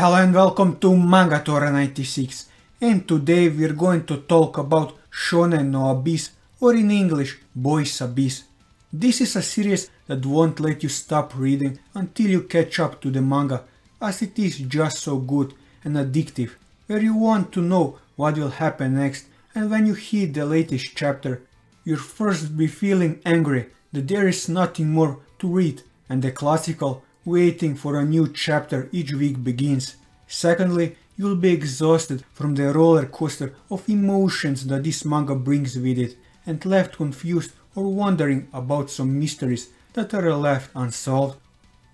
Hello and welcome to MangaTora96, and today we're going to talk about Shonen no Abyss, or in English, Boys Abyss. This is a series that won't let you stop reading until you catch up to the manga, as it is just so good and addictive, where you want to know what will happen next, and when you hit the latest chapter, you'll first be feeling angry that there is nothing more to read, and the classical waiting for a new chapter each week begins. Secondly, you'll be exhausted from the roller coaster of emotions that this manga brings with it, and left confused or wondering about some mysteries that are left unsolved.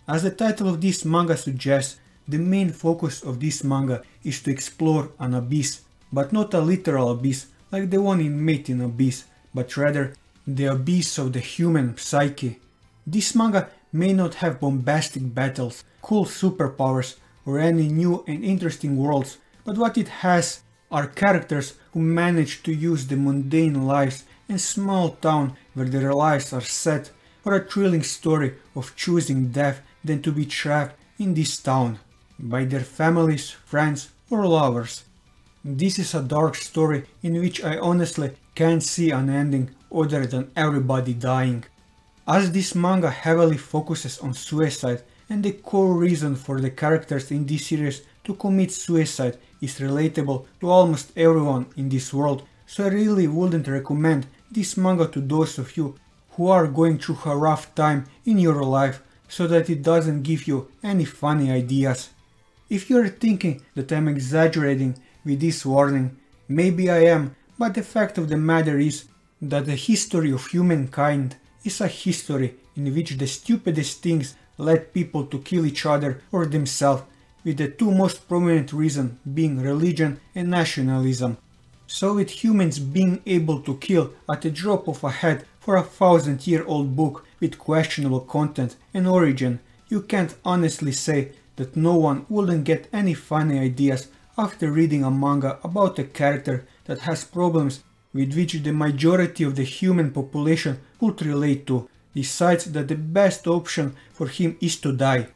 As the title of this manga suggests, the main focus of this manga is to explore an abyss, but not a literal abyss like the one in Made in Abyss, but rather the abyss of the human psyche. This manga may not have bombastic battles, cool superpowers, or any new and interesting worlds, but what it has are characters who manage to use the mundane lives in a small town where their lives are set for a thrilling story of choosing death than to be trapped in this town by their families, friends, or lovers. This is a dark story in which I honestly can't see an ending other than everybody dying. As this manga heavily focuses on suicide, and the core reason for the characters in this series to commit suicide is relatable to almost everyone in this world, so I really wouldn't recommend this manga to those of you who are going through a rough time in your life, so that it doesn't give you any funny ideas. If you're thinking that I'm exaggerating with this warning, maybe I am, but the fact of the matter is that the history of humankind is a history in which the stupidest things led people to kill each other or themselves, with the two most prominent reasons being religion and nationalism. So with humans being able to kill at the drop of a hat for a 1000-year-old book with questionable content and origin, you can't honestly say that no one wouldn't get any funny ideas after reading a manga about a character that has problems with which the majority of the human population could relate to, decides that the best option for him is to die.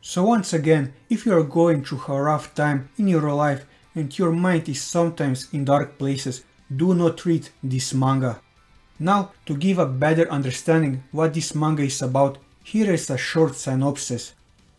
So once again, if you are going through a rough time in your life and your mind is sometimes in dark places, do not read this manga. Now, to give a better understanding what this manga is about, here is a short synopsis.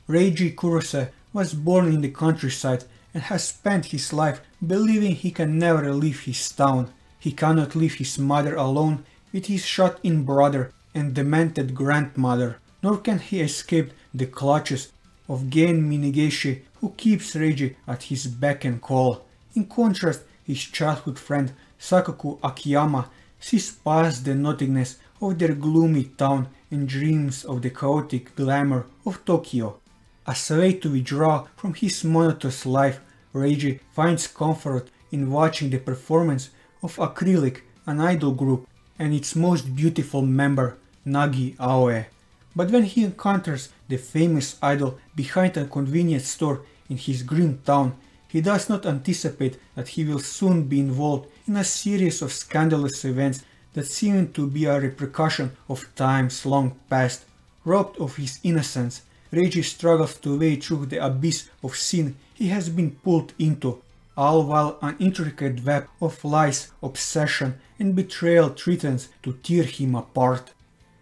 Reiji Kurose was born in the countryside and has spent his life believing he can never leave his town. He cannot leave his mother alone with his shut-in brother and demented grandmother, nor can he escape the clutches of Gen Minegishi, who keeps Reiji at his beck and call. In contrast, his childhood friend Sakuko Akiyama sees past the nothingness of their gloomy town and dreams of the chaotic glamour of Tokyo. As a way to withdraw from his monotonous life, Reiji finds comfort in watching the performance of Acrylic, an idol group, and its most beautiful member, Nagi Aoe. But when he encounters the famous idol behind a convenience store in his green town, he does not anticipate that he will soon be involved in a series of scandalous events that seem to be a repercussion of times long past. Robbed of his innocence, Reiji struggles to wade through the abyss of sin he has been pulled into, all while an intricate web of lies, obsession and betrayal threatens to tear him apart.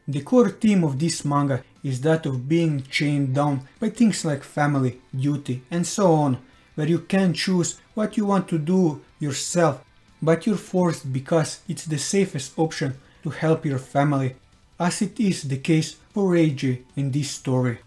The core theme of this manga is that of being chained down by things like family, duty and so on, where you can choose what you want to do yourself, but you're forced because it's the safest option to help your family, as it is the case for Reiji in this story.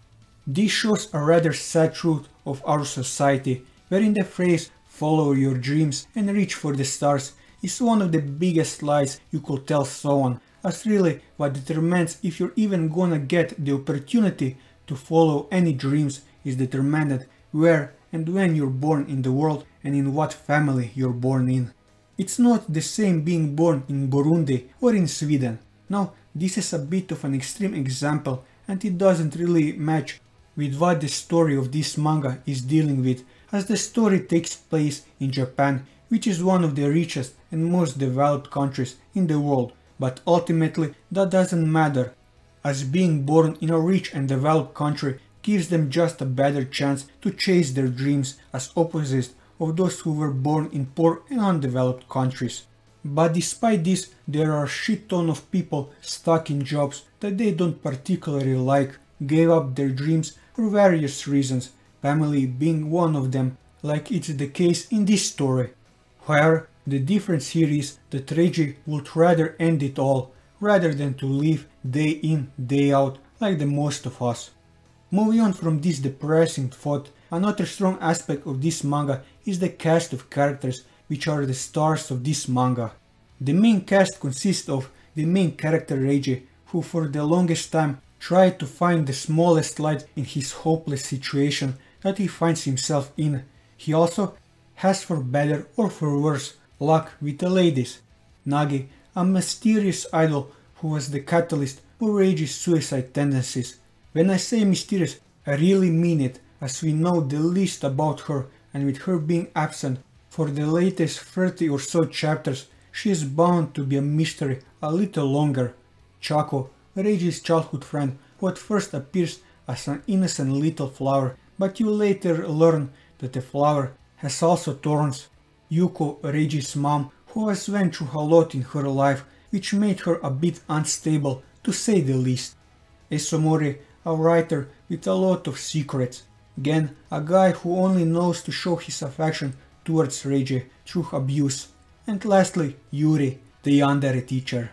This shows a rather sad truth of our society, wherein the phrase "follow your dreams and reach for the stars" is one of the biggest lies you could tell someone, as really what determines if you're even gonna get the opportunity to follow any dreams is determined where and when you're born in the world and in what family you're born in. It's not the same being born in Burundi or in Sweden. Now, this is a bit of an extreme example and it doesn't really match with what the story of this manga is dealing with, as the story takes place in Japan, which is one of the richest and most developed countries in the world, but ultimately that doesn't matter, as being born in a rich and developed country gives them just a better chance to chase their dreams as opposites of those who were born in poor and undeveloped countries. But despite this, there are a shit ton of people stuck in jobs that they don't particularly like, gave up their dreams for various reasons, family being one of them, like it's the case in this story. However, the difference here is that Reiji would rather end it all, rather than to live day in, day out, like the most of us. Moving on from this depressing thought, another strong aspect of this manga is the cast of characters which are the stars of this manga. The main cast consists of the main character Reiji, who for the longest time tried to find the smallest light in his hopeless situation that he finds himself in. He also has, for better or for worse, luck with the ladies. Nagi, a mysterious idol who was the catalyst for Reiji's suicide tendencies. When I say mysterious, I really mean it, as we know the least about her, and with her being absent for the latest 30 or so chapters, she is bound to be a mystery a little longer. Chako, Reiji's childhood friend, who at first appears as an innocent little flower, but you later learn that the flower has also thorns. Yuko, Reiji's mom, who has went through a lot in her life, which made her a bit unstable, to say the least. Esemori, a writer with a lot of secrets. Gen, a guy who only knows to show his affection towards Reiji through abuse. And lastly, Yuri, the yandere teacher.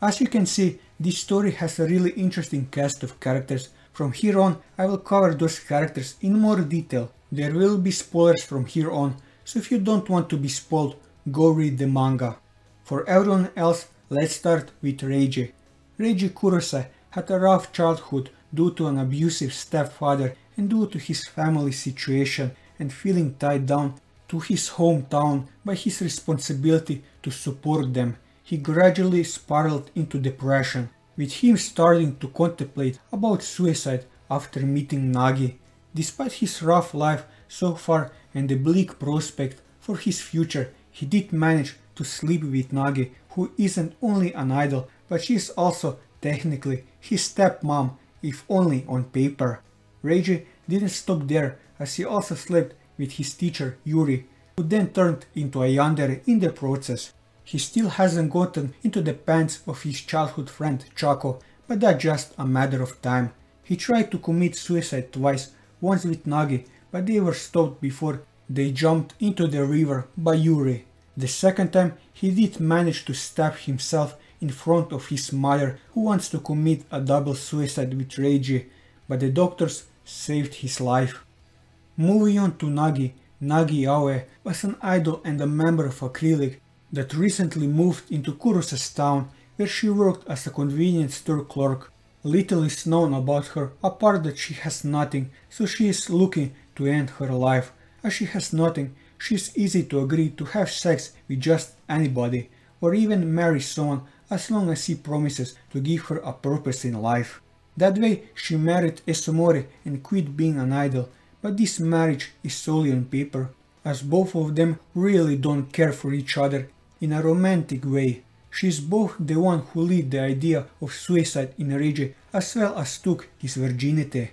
As you can see, this story has a really interesting cast of characters. From here on, I will cover those characters in more detail. There will be spoilers from here on, so if you don't want to be spoiled, go read the manga. For everyone else, let's start with Reiji. Reiji Kurose had a rough childhood due to an abusive stepfather and due to his family situation and feeling tied down to his hometown by his responsibility to support them. He gradually spiraled into depression, with him starting to contemplate about suicide after meeting Nagi. Despite his rough life so far and the bleak prospect for his future, he did manage to sleep with Nagi, who isn't only an idol, but she is also technically his stepmom, if only on paper. Reiji didn't stop there, as he also slept with his teacher Yuri, who then turned into a yandere in the process. He still hasn't gotten into the pants of his childhood friend Chako, but that's just a matter of time. He tried to commit suicide twice, once with Nagi, but they were stopped before they jumped into the river by Yuri. The second time he did manage to stab himself in front of his mother, who wants to commit a double suicide with Reiji, but the doctors saved his life. Moving on to Nagi, Nagi Aoe was an idol and a member of Acrylic that recently moved into Kurose's town, where she worked as a convenience store clerk. Little is known about her, apart that she has nothing, so she is looking to end her life. As she has nothing, she is easy to agree to have sex with just anybody, or even marry someone as long as he promises to give her a purpose in life. That way she married Esemori and quit being an idol, but this marriage is solely on paper, as both of them really don't care for each other in a romantic way. She is both the one who led the idea of suicide in Reiji, as well as took his virginity.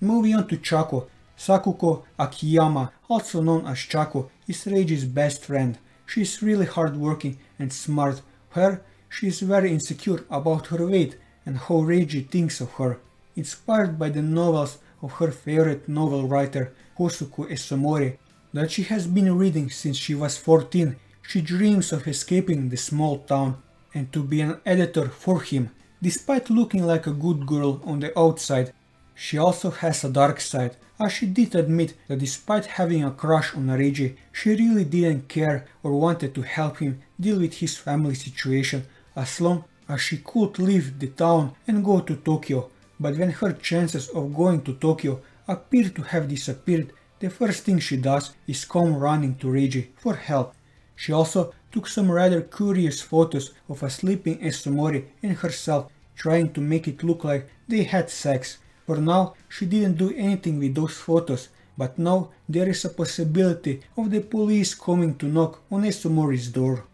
Moving on to Chako, Sakuko Akiyama, also known as Chako, is Reiji's best friend. She is really hardworking and smart, however, she is very insecure about her weight and how Reiji thinks of her. Inspired by the novels of her favorite novel writer Hosuko Esemori, that she has been reading since she was 14, she dreams of escaping the small town and to be an editor for him. Despite looking like a good girl on the outside, she also has a dark side, as she did admit that despite having a crush on Reiji, she really didn't care or wanted to help him deal with his family situation as long as she could leave the town and go to Tokyo. But when her chances of going to Tokyo appear to have disappeared, the first thing she does is come running to Reiji for help. She also took some rather curious photos of a sleeping Esemori and herself, trying to make it look like they had sex. For now, she didn't do anything with those photos, but now there is a possibility of the police coming to knock on Esemori's door.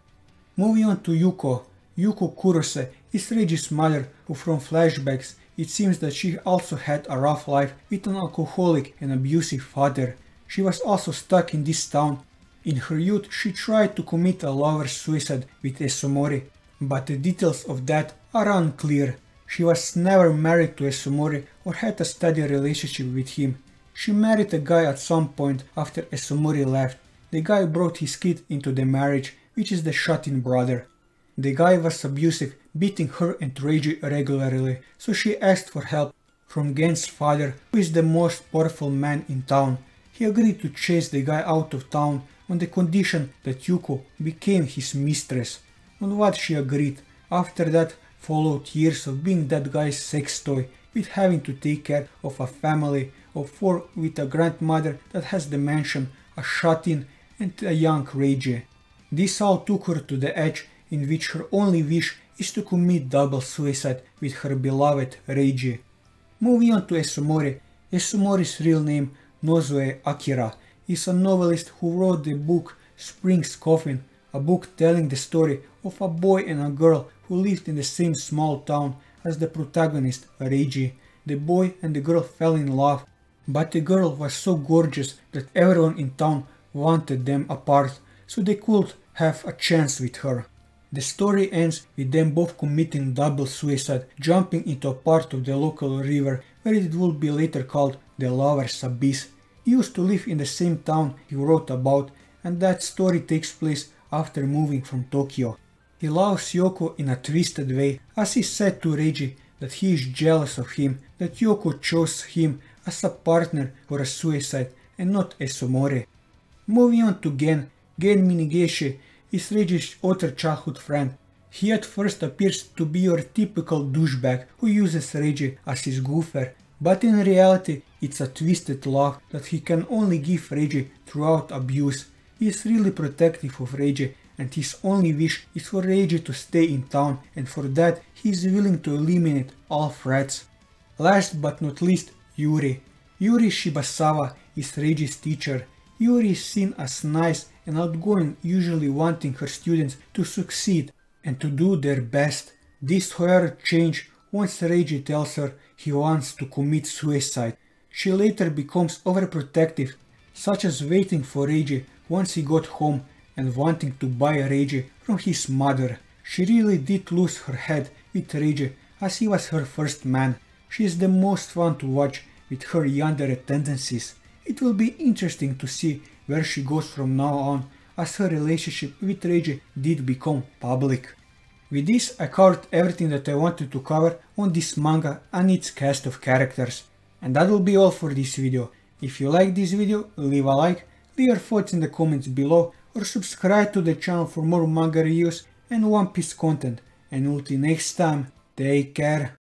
Moving on to Yuko. Yuko Kurose is Reiji's mother, who from flashbacks It seems that she also had a rough life with an alcoholic and abusive father. She was also stuck in this town. In her youth she tried to commit a lover's suicide with Esemori, but the details of that are unclear. She was never married to Esemori or had a steady relationship with him. She married a guy at some point after Esemori left. The guy brought his kid into the marriage, which is the shut-in brother. The guy was abusive, beating her and Reiji regularly, so she asked for help from Gen's father, who is the most powerful man in town. He agreed to chase the guy out of town on the condition that Yuko became his mistress, on what she agreed. After that followed years of being that guy's sex toy, with having to take care of a family of four with a grandmother that has dementia, a shut-in and a young Reiji. This all took her to the edge in which her only wish is to commit double suicide with her beloved Reiji. Moving on to Esemori. Esemori's real name, Nozue Akira, is a novelist who wrote the book Spring's Coffin, a book telling the story of a boy and a girl who lived in the same small town as the protagonist, Reiji. The boy and the girl fell in love, but the girl was so gorgeous that everyone in town wanted them apart, so they could have a chance with her. The story ends with them both committing double suicide, jumping into a part of the local river where it would be later called the Lover's Abyss. He used to live in the same town he wrote about, and that story takes place after moving from Tokyo. He loves Yoko in a twisted way, as he said to Reiji that he is jealous of him, that Yoko chose him as a partner for a suicide and not Esemori. Moving on to Gen. Gen Minegishi is Reiji's other childhood friend. He at first appears to be your typical douchebag who uses Reiji as his goofer, but in reality it's a twisted love that he can only give Reiji throughout abuse. He is really protective of Reiji, and his only wish is for Reiji to stay in town, and for that he is willing to eliminate all threats. Last but not least, Yuri. Yuri Shibasawa is Reiji's teacher. Yuri is seen as nice and outgoing, usually wanting her students to succeed and to do their best. This however changes once Reiji tells her he wants to commit suicide. She later becomes overprotective, such as waiting for Reiji once he got home and wanting to buy Reiji from his mother. She really did lose her head with Reiji, as he was her first man. She is the most fun to watch with her yandere tendencies. It will be interesting to see where she goes from now on, as her relationship with Reiji did become public. With this, I covered everything that I wanted to cover on this manga and its cast of characters. And that will be all for this video. If you like this video, leave a like, leave your thoughts in the comments below, or subscribe to the channel for more manga reviews and One Piece content. And until next time, take care.